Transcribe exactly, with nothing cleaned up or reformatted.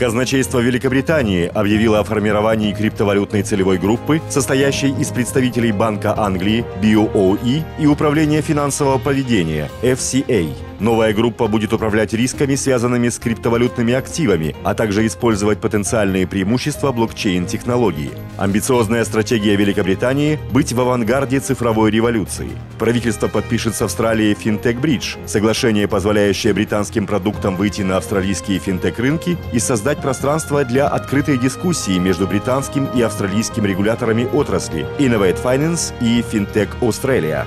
Казначейство Великобритании объявило о формировании криптовалютной целевой группы, состоящей из представителей Банка Англии, би о и и Управления финансового поведения, эф си эй. Новая группа будет управлять рисками, связанными с криптовалютными активами, а также использовать потенциальные преимущества блокчейн-технологии. Амбициозная стратегия Великобритании – быть в авангарде цифровой революции. Правительство подпишет с Австралией FinTech Bridge – соглашение, позволяющее британским продуктам выйти на австралийские финтек-рынки и создать пространство для открытой дискуссии между британским и австралийским регуляторами отрасли Innovate Finance и FinTech Australia.